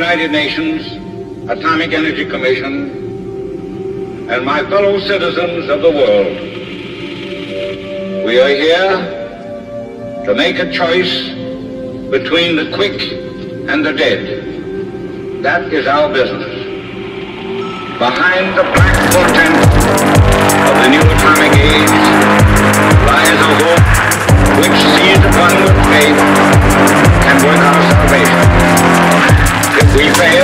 United Nations Atomic Energy Commission, and my fellow citizens of the world. We are here to make a choice between the quick and the dead. That is our business. Behind the black portent of the new atomic age lies a hope which sees upon with faith and with our salvation. If we fail,